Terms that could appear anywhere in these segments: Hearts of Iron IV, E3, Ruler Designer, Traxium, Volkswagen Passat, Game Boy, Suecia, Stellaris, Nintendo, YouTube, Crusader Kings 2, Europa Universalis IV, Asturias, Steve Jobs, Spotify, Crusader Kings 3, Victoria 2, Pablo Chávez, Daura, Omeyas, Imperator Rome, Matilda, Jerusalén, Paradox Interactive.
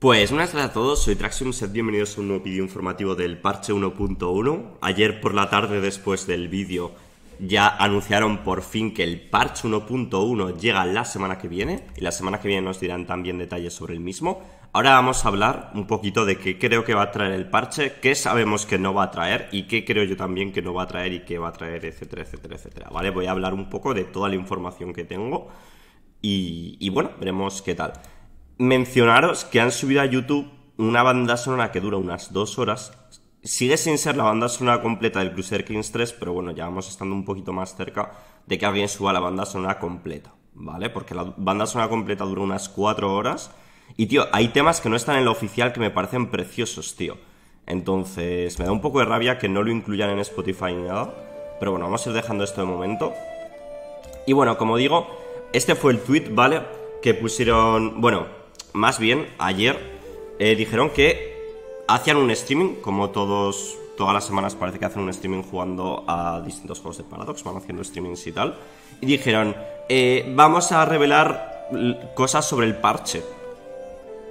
Pues buenas tardes a todos, soy Traxium, sed bienvenidos a un nuevo vídeo informativo del parche 1.1. Ayer por la tarde, después del vídeo, ya anunciaron por fin que el parche 1.1 llega la semana que viene, y la semana que viene nos dirán también detalles sobre el mismo. Ahora vamos a hablar un poquito de qué creo que va a traer el parche, qué sabemos que no va a traer y qué creo yo también que no va a traer y qué va a traer, etcétera, etcétera, etcétera. Vale, voy a hablar un poco de toda la información que tengo y bueno, veremos qué tal. Mencionaros que han subido a YouTube una banda sonora que dura unas 2 horas. Sigue sin ser la banda sonora completa del Crusader Kings 3, pero bueno, ya vamos estando un poquito más cerca de que alguien suba la banda sonora completa, ¿vale? Porque la banda sonora completa dura unas 4 horas y, tío, hay temas que no están en la oficial que me parecen preciosos, tío. Entonces, me da un poco de rabia que no lo incluyan en Spotify ni nada, pero bueno, vamos a ir dejando esto de momento. Y bueno, como digo, este fue el tweet, ¿vale? Que pusieron, bueno, más bien, ayer dijeron que hacían un streaming, como todas las semanas parece que hacen un streaming jugando a distintos juegos de Paradox, van haciendo streamings y tal. Y dijeron, vamos a revelar cosas sobre el parche.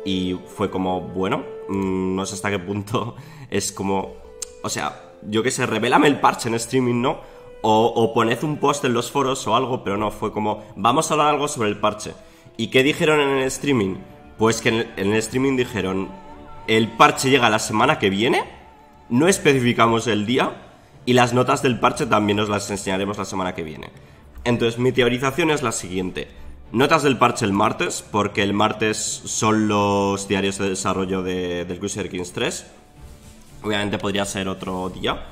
Y fue como, bueno, no sé hasta qué punto es como, o sea, yo qué sé, revélame el parche en streaming, ¿no? O poned un post en los foros o algo, pero no, fue como, vamos a hablar algo sobre el parche. ¿Y qué dijeron en el streaming? Pues que en el streaming dijeron, el parche llega la semana que viene, no especificamos el día, y las notas del parche también os las enseñaremos la semana que viene. Entonces mi teorización es la siguiente: notas del parche el martes, porque el martes son los diarios de desarrollo del Crusader Kings 3. Obviamente podría ser otro día,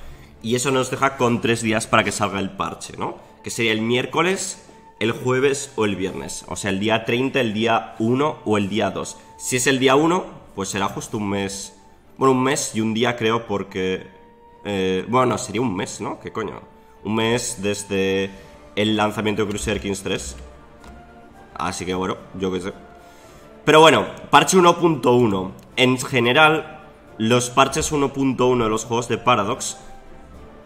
y eso nos deja con 3 días para que salga el parche, ¿no? Que sería el miércoles, el jueves o el viernes, o sea, el día 30, el día 1 o el día 2. Si es el día 1, pues será justo un mes, bueno, un mes y un día creo, porque, bueno, no, sería un mes, ¿no? ¿Qué coño? Un mes desde el lanzamiento de Crusader Kings 3, así que bueno, yo qué sé. Pero bueno, parche 1.1, en general, los parches 1.1 de los juegos de Paradox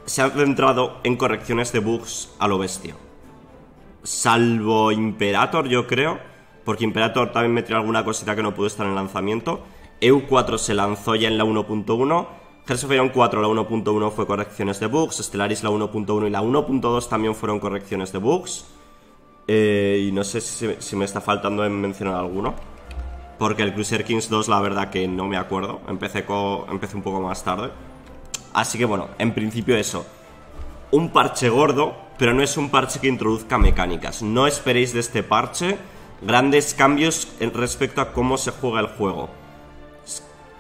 se han centrado en correcciones de bugs a lo bestia. Salvo Imperator, yo creo, porque Imperator también me trae alguna cosita que no pudo estar en el lanzamiento. EU4 se lanzó ya en la 1.1, Hearts of Iron 4 la 1.1 fue correcciones de bugs, Stellaris la 1.1 y la 1.2 también fueron correcciones de bugs. Y no sé si me está faltando en mencionar alguno, porque el Crusader Kings 2 la verdad que no me acuerdo, empecé un poco más tarde. Así que bueno, en principio eso. Un parche gordo, pero no es un parche que introduzca mecánicas. No esperéis de este parche grandes cambios respecto a cómo se juega el juego.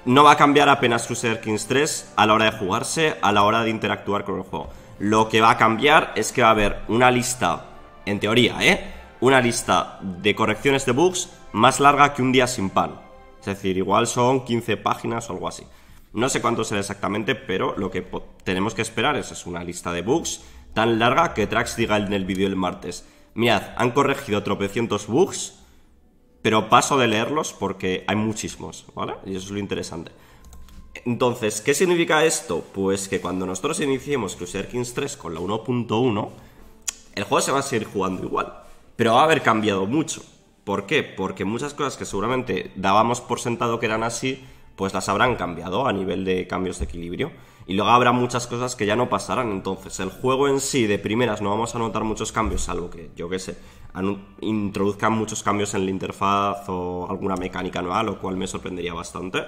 No va a cambiar apenas Crusader Kings 3 a la hora de jugarse, a la hora de interactuar con el juego. Lo que va a cambiar es que va a haber una lista, en teoría, una lista de correcciones de bugs más larga que un día sin pan. Es decir, igual son 15 páginas o algo así. No sé cuánto será exactamente, pero lo que tenemos que esperar es una lista de bugs tan larga que Trax diga en el vídeo el martes: mirad, han corregido tropecientos bugs, pero paso de leerlos porque hay muchísimos, ¿vale? Y eso es lo interesante. Entonces, ¿qué significa esto? Pues que cuando nosotros iniciemos Crusader Kings 3 con la 1.1, el juego se va a seguir jugando igual, pero va a haber cambiado mucho. ¿Por qué? Porque muchas cosas que seguramente dábamos por sentado que eran así, pues las habrán cambiado a nivel de cambios de equilibrio. Y luego habrá muchas cosas que ya no pasarán. Entonces, el juego en sí, de primeras, no vamos a notar muchos cambios, salvo que, yo qué sé, introduzcan muchos cambios en la interfaz o alguna mecánica nueva, lo cual me sorprendería bastante.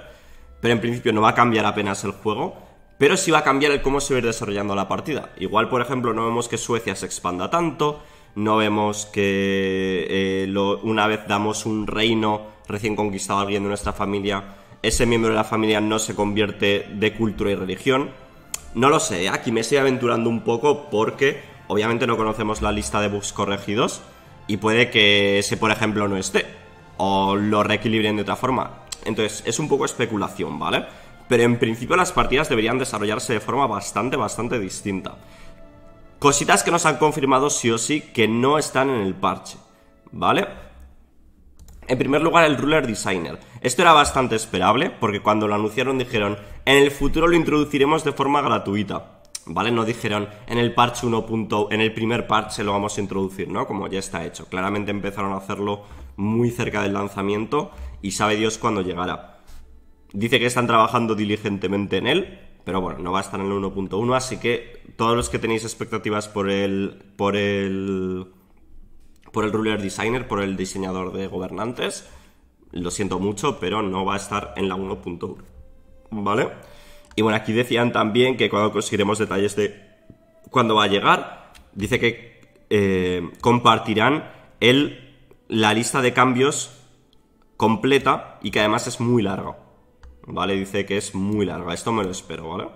Pero en principio no va a cambiar apenas el juego, pero sí va a cambiar el cómo se va a ir desarrollando la partida. Igual, por ejemplo, no vemos que Suecia se expanda tanto, no vemos que una vez damos un reino recién conquistado a alguien de nuestra familia, ese miembro de la familia no se convierte de cultura y religión. No lo sé, aquí me estoy aventurando un poco porque obviamente no conocemos la lista de bugs corregidos y puede que ese, por ejemplo, no esté o lo reequilibren de otra forma. Entonces es un poco especulación, ¿vale? Pero en principio las partidas deberían desarrollarse de forma bastante distinta. Cositas que nos han confirmado sí o sí que no están en el parche, ¿vale? En primer lugar, el Ruler Designer. Esto era bastante esperable, porque cuando lo anunciaron dijeron, en el futuro lo introduciremos de forma gratuita, ¿vale? No dijeron, en el parche 1.1, en el primer parche lo vamos a introducir, ¿no? Como ya está hecho. Claramente empezaron a hacerlo muy cerca del lanzamiento y sabe Dios cuándo llegará. Dice que están trabajando diligentemente en él, pero bueno, no va a estar en el 1.1, así que todos los que tenéis expectativas por el Ruler Designer, por el diseñador de gobernantes, lo siento mucho, pero no va a estar en la 1.1, ¿vale? Y bueno, aquí decían también que cuando conseguiremos detalles de cuándo va a llegar, dice que compartirán la lista de cambios completa y que además es muy larga, ¿vale? Dice que es muy larga, esto me lo espero, ¿vale?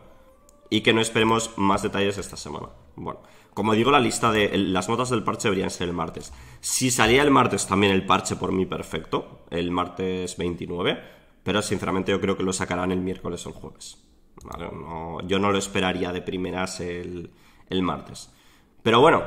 Y que no esperemos más detalles esta semana. Bueno, como digo, la lista de las notas del parche deberían ser el martes. Si salía el martes también el parche, por mí perfecto, el martes 29, pero sinceramente yo creo que lo sacarán el miércoles o el jueves, ¿vale? No, yo no lo esperaría de primeras el martes. Pero bueno,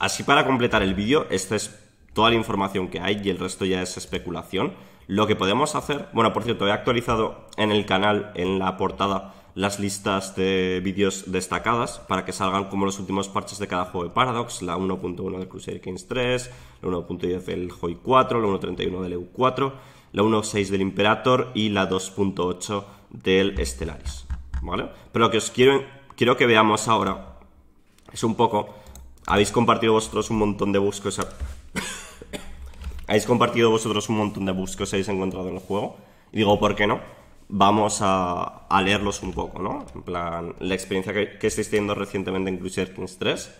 así para completar el vídeo, esta es toda la información que hay y el resto ya es especulación. Lo que podemos hacer... Bueno, por cierto, he actualizado en el canal, en la portada, las listas de vídeos destacadas para que salgan como los últimos parches de cada juego de Paradox. La 1.1 del Crusader Kings 3, la 1.10 del HOI 4, la 1.31 del EU 4, la 1.6 del Imperator y la 2.8 del Stellaris, ¿vale? Pero lo que os quiero que veamos ahora es un poco... Habéis compartido vosotros un montón de bugs que os habéis encontrado en el juego. Y digo, ¿por qué no? Vamos a leerlos un poco, ¿no? En plan, la experiencia que estáis teniendo recientemente en Crusader Kings 3.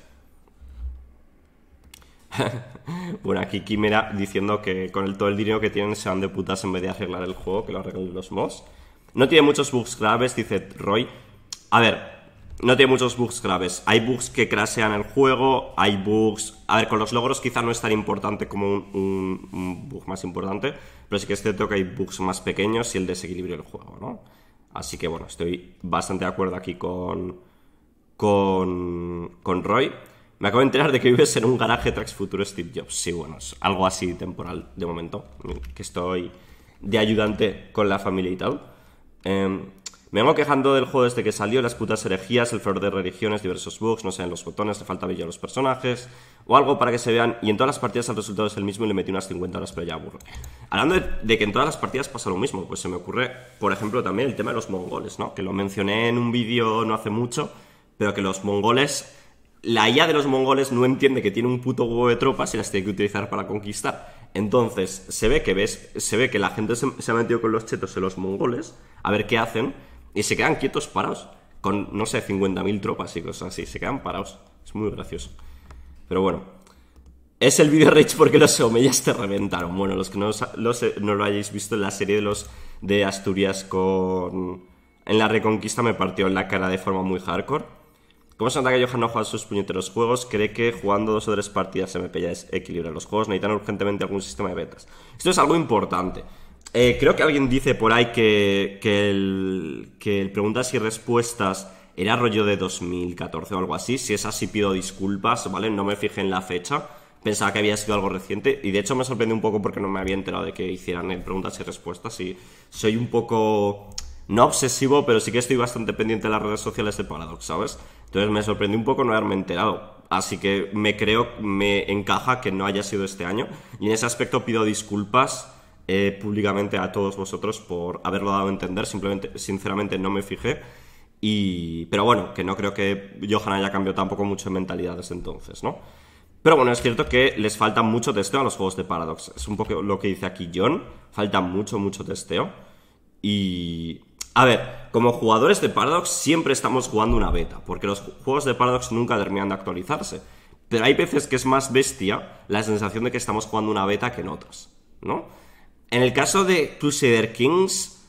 Bueno, aquí Quimera diciendo que con todo el dinero que tienen se van de putas en vez de arreglar el juego, que lo arreglen los mods. No tiene muchos bugs graves, dice Roy. A ver... No tiene muchos bugs graves. Hay bugs que crashean el juego, hay bugs... A ver, con los logros quizá no es tan importante como un bug más importante, pero sí que es cierto que hay bugs más pequeños y el desequilibrio del juego, ¿no? Así que bueno, estoy bastante de acuerdo aquí con Roy. Me acabo de enterar de que vives en un garaje tras futuro Steve Jobs. Sí, bueno, es algo así temporal de momento, que estoy de ayudante con la familia y tal. Me vengo quejando del juego desde que salió, las putas herejías, el flor de religiones, diversos bugs, no sé, en los botones, le falta brillo a los personajes o algo para que se vean, y en todas las partidas el resultado es el mismo y le metí unas 50 horas, pero ya aburre. Hablando de que en todas las partidas pasa lo mismo, pues se me ocurre, por ejemplo, también el tema de los mongoles, ¿no? Que lo mencioné en un vídeo no hace mucho, pero que los mongoles, la IA de los mongoles no entiende que tiene un puto huevo de tropas y las tiene que utilizar para conquistar. Entonces, se ve que la gente se ha metido con los chetos de los mongoles, a ver qué hacen, y se quedan quietos parados, con, no sé, 50.000 tropas y cosas así, se quedan parados. Es muy gracioso. Pero bueno, es el vídeo rage porque los Omeyas te reventaron. Bueno, los que no lo hayáis visto, en la serie de Asturias en la Reconquista me partió en la cara de forma muy hardcore. ¿Cómo se nota que Johan no juega sus puñeteros juegos? ¿Cree que jugando 2 o 3 partidas MP ya equilibra los juegos? ¿Necesitan urgentemente algún sistema de betas? Esto es algo importante. Creo que alguien dice por ahí que el preguntas y respuestas era rollo de 2014 o algo así. Si es así, pido disculpas, ¿vale? No me fijé en la fecha. Pensaba que había sido algo reciente. Y de hecho me sorprendió un poco porque no me había enterado de que hicieran preguntas y respuestas. Y soy un poco... No obsesivo, pero sí que estoy bastante pendiente de las redes sociales de Paradox, ¿sabes? Entonces me sorprendió un poco no haberme enterado. Así que me encaja que no haya sido este año. Y en ese aspecto pido disculpas públicamente a todos vosotros por haberlo dado a entender. Simplemente, sinceramente, no me fijé. Pero bueno, que no creo que Johan haya cambiado tampoco mucho de mentalidad desde entonces, ¿no? Pero bueno, es cierto que les falta mucho testeo a los juegos de Paradox. Es un poco lo que dice aquí John. Falta mucho, mucho testeo. Y... A ver, como jugadores de Paradox siempre estamos jugando una beta, porque los juegos de Paradox nunca terminan de actualizarse. Pero hay veces que es más bestia la sensación de que estamos jugando una beta que en otras, ¿no? En el caso de Crusader Kings,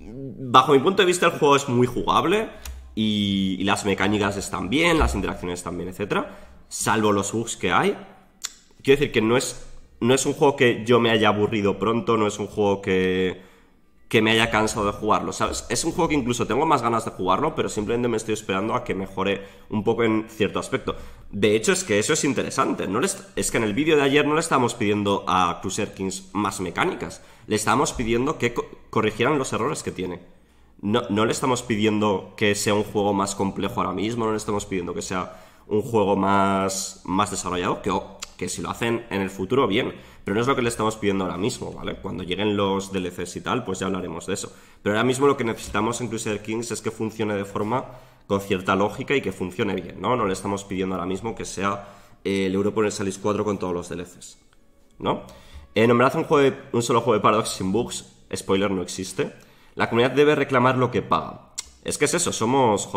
bajo mi punto de vista el juego es muy jugable y las mecánicas están bien, las interacciones están bien, etc. Salvo los bugs que hay. Quiero decir que no es un juego que yo me haya aburrido pronto, no es un juego que me haya cansado de jugarlo, ¿sabes? Es un juego que incluso tengo más ganas de jugarlo, pero simplemente me estoy esperando a que mejore un poco en cierto aspecto. De hecho, es que eso es interesante. Es que en el vídeo de ayer no le estábamos pidiendo a Crusader Kings más mecánicas. Le estábamos pidiendo que corrigieran los errores que tiene. No le estamos pidiendo que sea un juego más complejo ahora mismo, no le estamos pidiendo que sea un juego más desarrollado, que que si lo hacen en el futuro, bien, pero no es lo que le estamos pidiendo ahora mismo, ¿vale? Cuando lleguen los DLCs y tal, pues ya hablaremos de eso. Pero ahora mismo lo que necesitamos en Crusader Kings es que funcione de forma con cierta lógica y que funcione bien, ¿no? No le estamos pidiendo ahora mismo que sea el Europa Universalis IV con todos los DLCs, ¿no? Nombrad un solo juego de Paradox sin bugs, spoiler, no existe. La comunidad debe reclamar lo que paga. Es que es eso, somos...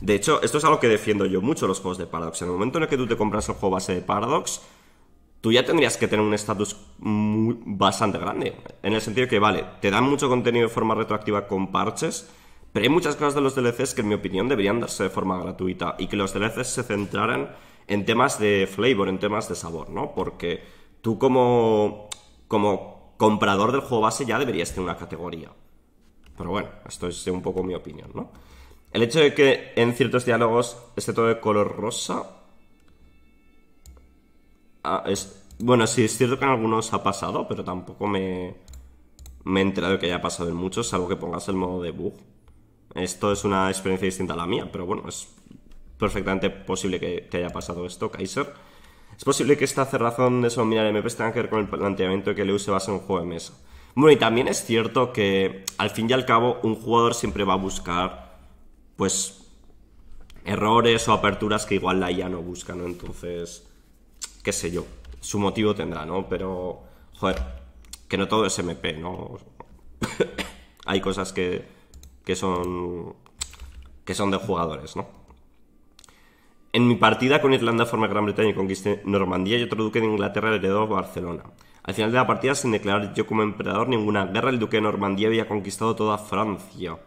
De hecho, esto es algo que defiendo yo mucho, los juegos de Paradox. En el momento en el que tú te compras el juego base de Paradox, tú ya tendrías que tener un estatus bastante grande. En el sentido que, vale, te dan mucho contenido de forma retroactiva con parches, pero hay muchas cosas de los DLCs que, en mi opinión, deberían darse de forma gratuita. Y que los DLCs se centraran en temas de flavor, en temas de sabor, ¿no? Porque tú como comprador del juego base ya deberías tener una categoría. Pero bueno, esto es un poco mi opinión, ¿no? El hecho de que en ciertos diálogos esté todo de color rosa... Bueno, sí, es cierto que en algunos ha pasado, pero tampoco me he enterado de que haya pasado en muchos, salvo que pongas el modo de bug. Esto es una experiencia distinta a la mía, pero bueno, es perfectamente posible que te haya pasado esto, Kaiser. Es posible que esta cerrazón de denominar MPs tenga que ver con el planteamiento de que el EU se basa en un juego de mesa. Bueno, y también es cierto que, al fin y al cabo, un jugador siempre va a buscar, pues, errores o aperturas que igual la IA no busca, ¿no? Entonces, qué sé yo, su motivo tendrá, ¿no? Pero, joder, que no todo es MP, ¿no? Hay cosas que son de jugadores, ¿no? En mi partida con Irlanda formé Gran Bretaña y conquisté Normandía, yo otro duque de Inglaterra le heredó Barcelona. Al final de la partida, sin declarar yo como emperador ninguna guerra, el duque de Normandía había conquistado toda Francia.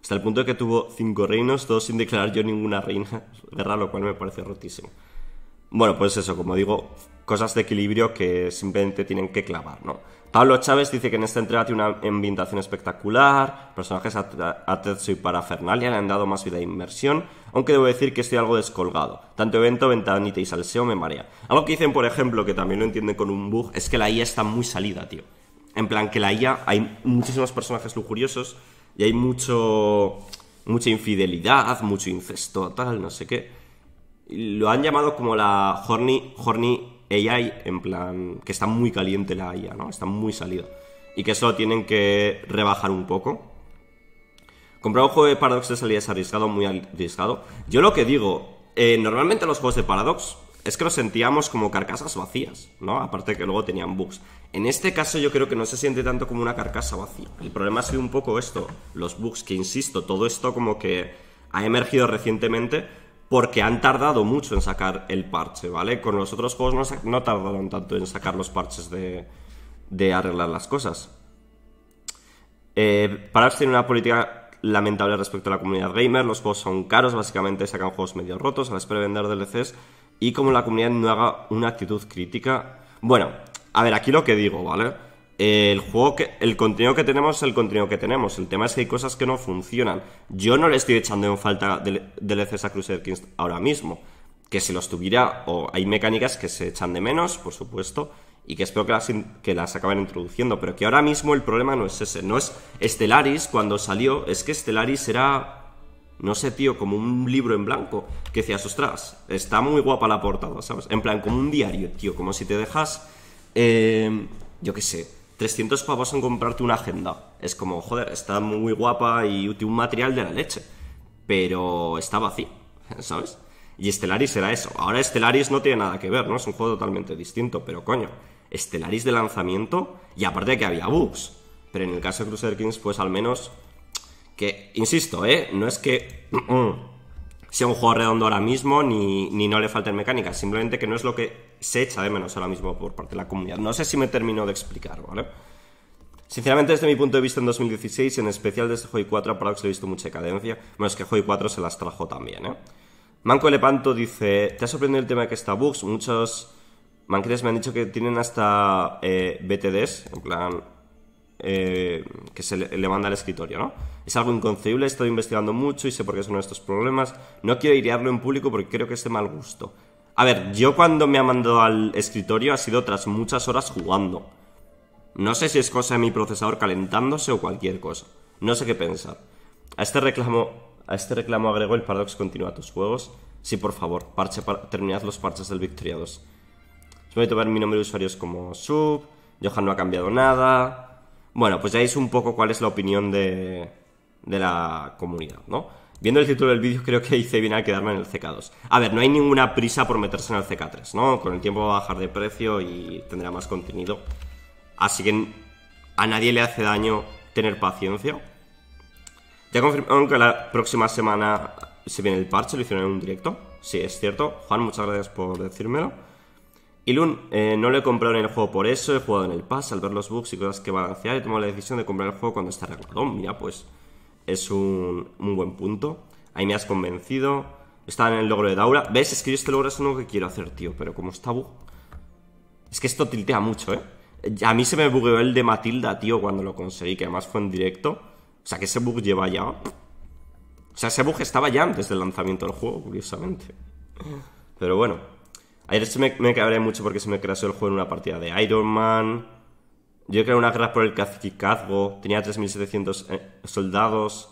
Hasta el punto de que tuvo 5 reinos, todos sin declarar yo ninguna guerra, lo cual me parece rotísimo. Bueno, pues eso, como digo, cosas de equilibrio que simplemente tienen que clavar, ¿no? Pablo Chávez dice que en esta entrega tiene una ambientación espectacular, personajes atrezzo y parafernalia le han dado más vida e inmersión, aunque debo decir que estoy algo descolgado. Tanto evento, ventanita y salseo me marea. Algo que dicen, por ejemplo, que también lo entienden con un bug, es que la IA está muy salida, tío. En plan, que la IA, hay muchísimos personajes lujuriosos y hay mucha infidelidad, mucho incesto, tal, no sé qué. Lo han llamado como la horny AI, en plan, que está muy caliente la IA, ¿no? Está muy salida. Y que eso tienen que rebajar un poco. Comprar un juego de Paradox de salida es arriesgado, muy arriesgado. Yo lo que digo, normalmente los juegos de Paradox es que los sentíamos como carcasas vacías, ¿no? Aparte que luego tenían bugs. En este caso yo creo que no se siente tanto como una carcasa vacía. El problema ha sido un poco esto, los bugs, que insisto, todo esto como que ha emergido recientemente, porque han tardado mucho en sacar el parche, ¿vale? Con los otros juegos no tardaron tanto en sacar los parches de arreglar las cosas. Paradox tiene una política lamentable respecto a la comunidad gamer. Los juegos son caros, básicamente sacan juegos medio rotos a la espera de vender DLCs. Y como la comunidad no haga una actitud crítica... Bueno, a ver, aquí lo que digo, ¿vale? El contenido que tenemos es el contenido que tenemos. El tema es que hay cosas que no funcionan. Yo no le estoy echando en falta DLCs a Crusader Kings ahora mismo. Que si los tuviera, o hay mecánicas que se echan de menos, por supuesto, y que espero que las acaben introduciendo. Pero que ahora mismo el problema no es ese. No es Stellaris cuando salió. Es que Stellaris era, no sé, tío, como un libro en blanco. Que decías, ostras, está muy guapa la portada, ¿sabes? En plan, como un diario, tío. Como si te dejas, yo qué sé, 300 pavos en comprarte una agenda. Es como, joder, está muy guapa y un material de la leche, pero está vacío, ¿sabes? Y Stellaris era eso. Ahora Stellaris no tiene nada que ver, ¿no? Es un juego totalmente distinto, pero coño, Stellaris de lanzamiento, y aparte de que había bugs. Pero en el caso de Crusader Kings, pues al menos que, insisto, no es que sea un juego redondo ahora mismo, ni no le falten mecánicas, simplemente que no es lo que se echa de menos ahora mismo por parte de la comunidad. No sé si me termino de explicar, ¿vale? Sinceramente, desde mi punto de vista, en 2016, en especial desde Joy 4, a Paradox le he visto mucha decadencia. Bueno, es que Joy 4 se las trajo también, Manco Elepanto dice, ¿te ha sorprendido el tema de que está bugs? Muchos manquetes me han dicho que tienen hasta BTDs, en plan... que se le manda al escritorio, ¿no? Es algo inconcebible, he estado investigando mucho y sé por qué son estos problemas. No quiero airearlo en público porque creo que es de mal gusto. A ver, yo cuando me ha mandado al escritorio ha sido tras muchas horas jugando. No sé si es cosa de mi procesador calentándose o cualquier cosa. No sé qué pensar. A este reclamo agregó el Paradox continúa tus juegos. Sí, por favor, terminad los parches del Victoria 2. Es bonito ver mi nombre de usuarios como sub. Johan no ha cambiado nada. Bueno, pues ya veis un poco cuál es la opinión de la comunidad, ¿no? Viendo el título del vídeo creo que hice bien al quedarme en el CK2. A ver, no hay ninguna prisa por meterse en el CK3, ¿no? Con el tiempo va a bajar de precio y tendrá más contenido. Así que a nadie le hace daño tener paciencia. Ya confirmaron que la próxima semana se viene el parche, lo hicieron en un directo. Sí, es cierto. Juan, muchas gracias por decírmelo. Y Lun, no lo he comprado en el juego por eso, he jugado en el pass al ver los bugs y cosas que balancear. He tomado la decisión de comprar el juego cuando está arreglado. Mira, pues es un buen punto. Ahí me has convencido. Estaba en el logro de Daura. ¿Ves? Es que yo este logro es uno que quiero hacer, tío. Pero como está bug... Es que esto tiltea mucho, ¿eh? A mí se me bugueó el de Matilda, tío, cuando lo conseguí, que además fue en directo. O sea, que ese bug lleva ya... O sea, ese bug estaba ya antes del lanzamiento del juego, curiosamente. Pero bueno. Ayer me cabré mucho porque se me crasheó el juego en una partida de Iron Man. Yo creé una guerra por el cacicazgo. Tenía 3700 soldados.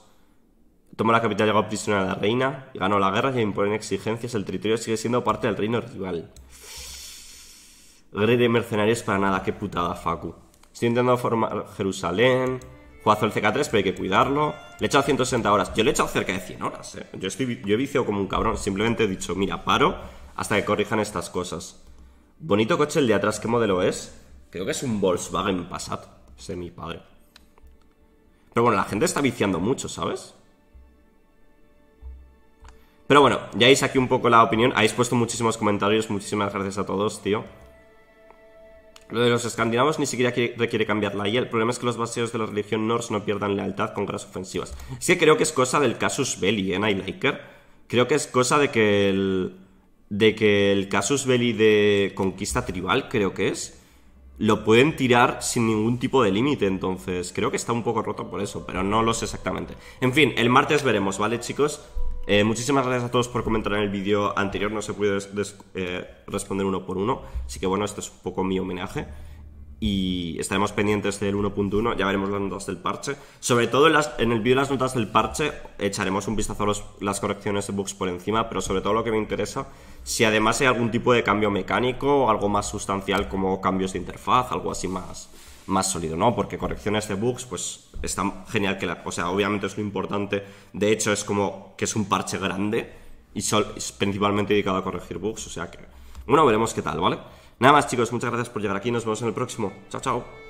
Tomó la capital, llegó a prisionera a la reina. Y ganó la guerra y imponen exigencias. El territorio sigue siendo parte del reino rival. Guerra de mercenarios para nada. Qué putada, Facu. Estoy intentando formar Jerusalén. Jugazo el CK3, pero hay que cuidarlo. Le he echado 160 horas. Yo le he echado cerca de 100 horas, ¿eh? Yo he viciado como un cabrón. Simplemente he dicho, mira, paro hasta que corrijan estas cosas. Bonito coche el de atrás. ¿Qué modelo es? Creo que es un Volkswagen Passat. Ese es mi padre. Pero bueno, la gente está viciando mucho, ¿sabes? Pero bueno, ya veis aquí un poco la opinión. Habéis puesto muchísimos comentarios. Muchísimas gracias a todos, tío. Lo de los escandinavos ni siquiera requiere cambiarla. Y el problema es que los baseos de la religión norse no pierdan lealtad con guerras ofensivas. Es que creo que es cosa del casus belli, ¿eh, Nightliker? Creo que es cosa de que el casus belli de conquista tribal, creo que es, lo pueden tirar sin ningún tipo de límite. Entonces creo que está un poco roto por eso, pero no lo sé exactamente. En fin, el martes veremos, ¿vale, chicos? Muchísimas gracias a todos por comentar en el vídeo anterior. No se pudo responder uno por uno. Así que bueno, este es un poco mi homenaje. Y estaremos pendientes del 1.1. Ya veremos las notas del parche. Sobre todo en el vídeo de las notas del parche echaremos un vistazo a las correcciones de bugs por encima. Pero sobre todo lo que me interesa, si además hay algún tipo de cambio mecánico o algo más sustancial como cambios de interfaz, algo así más sólido, ¿no? Porque correcciones de bugs, pues está genial que o sea, obviamente es lo importante. De hecho, es como que es un parche grande y es principalmente dedicado a corregir bugs, o sea que... Bueno, veremos qué tal, ¿vale? Nada más, chicos, muchas gracias por llegar aquí. Nos vemos en el próximo. Chao, chao.